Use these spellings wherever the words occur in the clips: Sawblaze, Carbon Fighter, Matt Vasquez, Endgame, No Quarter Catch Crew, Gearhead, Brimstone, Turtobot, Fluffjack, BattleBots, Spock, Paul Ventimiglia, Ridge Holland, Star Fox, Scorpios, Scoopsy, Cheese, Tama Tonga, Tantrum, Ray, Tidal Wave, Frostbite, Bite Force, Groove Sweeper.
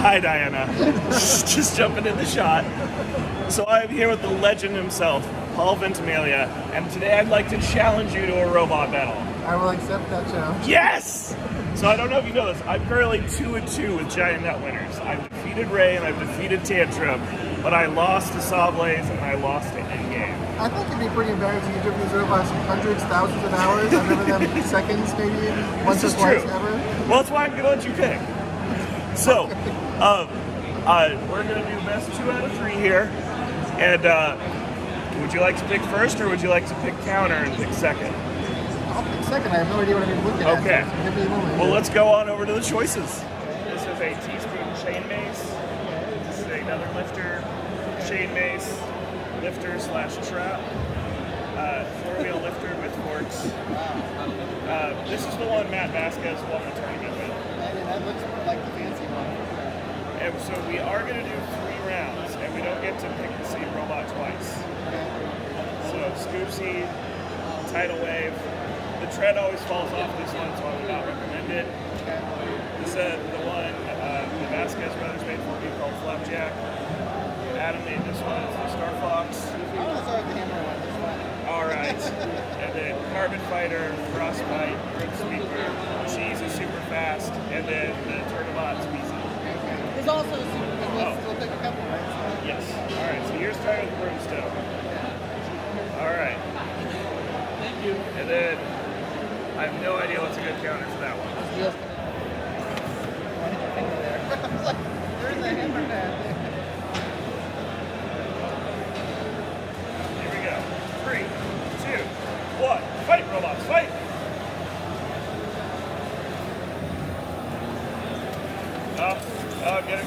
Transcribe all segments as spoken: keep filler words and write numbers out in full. Hi, Diana. Just jumping in the shot. So I'm here with the legend himself, Paul Ventimiglia, and today I'd like to challenge you to a robot battle. I will accept that challenge. Yes! So I don't know if you know this, I'm currently two and two with Giant Net winners. I've defeated Ray and I've defeated Tantrum, but I lost to Sawblaze and I lost to Endgame. I think it'd be pretty embarrassing to give these robots hundreds, thousands of hours. I remember them seconds, maybe once or twice ever. Well, that's why I'm gonna let you pick. So, um, uh, we're gonna do best two out of three here, and uh, would you like to pick first, or would you like to pick counter and pick second? I'll pick second. I have no idea what I'm looking at. Okay. So give me a moment. Well, let's go on over to the choices. This is a teaspoon chain mace. This is another lifter chain mace, lifter slash trap, uh, four wheel lifter with forks. Uh, this is the one Matt Vasquez won the tournament with. That looks like the fancy one. And so we are going to do three rounds, and we don't get to pick the same robot twice. So Scoopsy, Tidal Wave. The tread always falls off this one, so I would not recommend it. This is uh, the one uh, the Vasquez brothers made for me called Fluffjack. Adam made this one, it's the Star Fox. I always like the hammer one, this one. Alright. And then Carbon Fighter, Frostbite, Groove Sweeper, Cheese is super fast, and then the Turtobot Squeezy. Okay. There's also a super fast, we'll take a couple, right? Yes. Alright, so here's starting with Brimstone. Alright. Thank you. And then, I have no idea what's a good counter for that one. Yes. Why did you think of there? I was like, there's a hammer pad. One, fight, robots, fight! Oh, oh, get him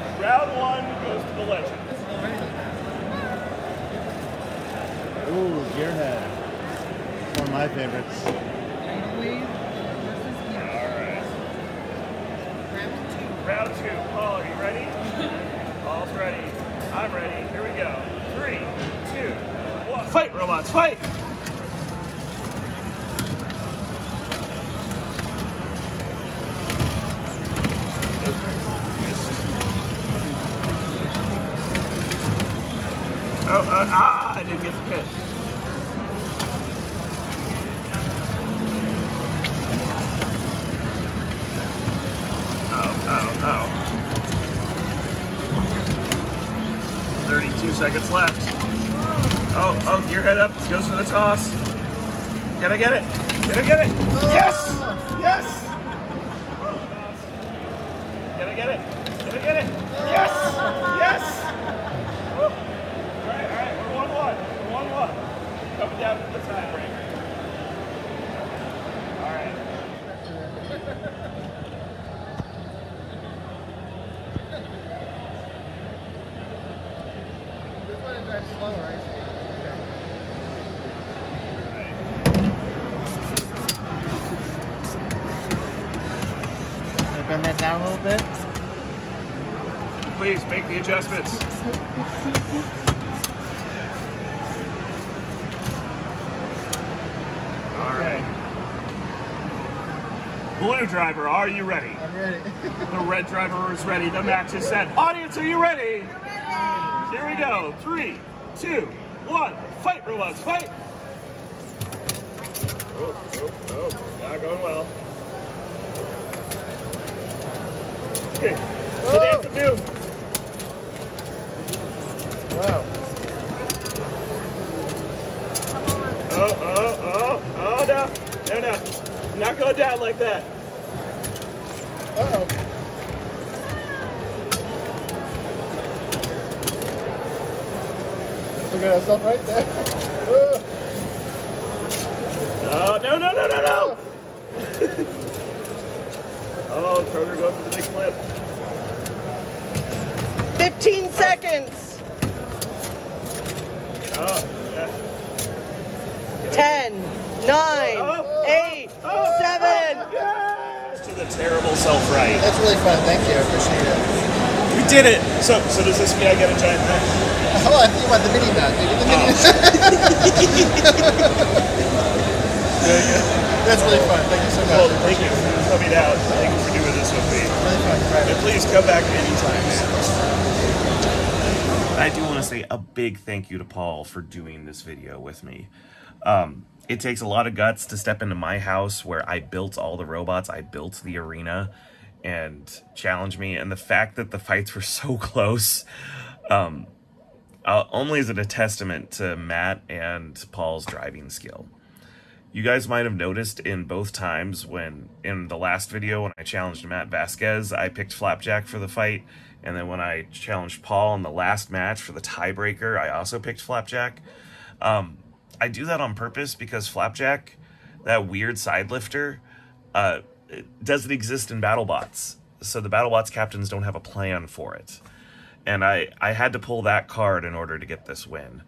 round one goes to the legend. Ooh, Gearhead. One of my favorites. Alright. Round two. Round two. Paul, are you ready? Paul's ready. I'm ready. Here we go. Three, two, one. Fight, robots, fight! Oh, uh, ah, I didn't get the pitch. Oh, oh, oh. thirty-two seconds left. Oh, oh, your head up, goes for the toss. Can I get it? Can I get it? Yes! Yes! Can I get it? Can I get it? Yes! Yes! Woo. All right, all right, we're one one. We're one one. Coming down to the time breaker. All right. Slow, right? Okay. Bend that down a little bit. Please make the adjustments. All right. Blue driver, are you ready? I'm ready. The red driver is ready. The match is set. Audience, are you ready? Here we go. Three, two, one. Fight, robots, fight! Oh, oh, oh. Not going well. Okay. What do they have to do? Wow. Oh, oh, oh, oh, no. No, no. Not going down like that. Uh-oh. We're gonna have something right there. Oh, no, no, no, no, no! Oh, Kroger going for the big flip. They fifteen seconds. Oh, yeah. ten, nine, eight, seven. Yeah. To the terrible self-right. That's really fun. Thank you. I appreciate it. We did it. So, so does this mean I get a giant mount? Oh, I think you want the mini mount. Oh. That's really fun. Thank you so much. Well, thank you for coming out. Thank you for doing this with me. Really fun. And please come back anytime. I do want to say a big thank you to Paul for doing this video with me. Um, it takes a lot of guts to step into my house where I built all the robots, I built the arena, and challenge me. And the fact that the fights were so close, um, uh, only is it a testament to Matt and Paul's driving skill. You guys might have noticed in both times when, in the last video when I challenged Matt Vasquez, I picked Fluffjack for the fight. And then when I challenged Paul in the last match for the tiebreaker, I also picked Fluffjack. Um, I do that on purpose because Fluffjack, that weird side lifter, uh, doesn't exist in BattleBots. So the BattleBots captains don't have a plan for it. And I, I had to pull that card in order to get this win.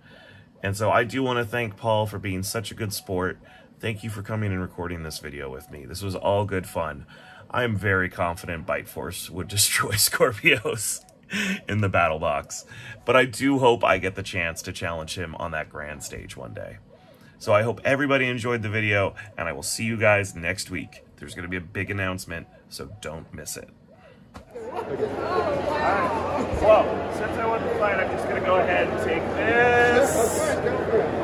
And so I do want to thank Paul for being such a good sport. Thank you for coming and recording this video with me. This was all good fun. I am very confident Bite Force would destroy Scorpios in the battle box, but I do hope I get the chance to challenge him on that grand stage one day. So I hope everybody enjoyed the video, and I will see you guys next week. There's going to be a big announcement, so don't miss it. All right. Well, since I won the fight, I'm just going to go ahead and take this.